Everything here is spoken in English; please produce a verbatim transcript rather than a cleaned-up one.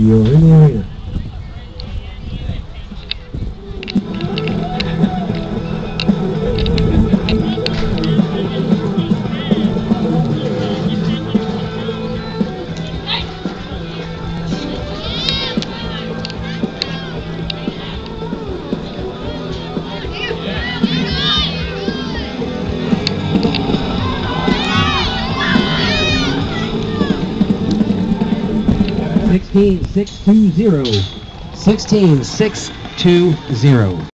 You're in the arena. sixteen six two zero. sixteen six two zero.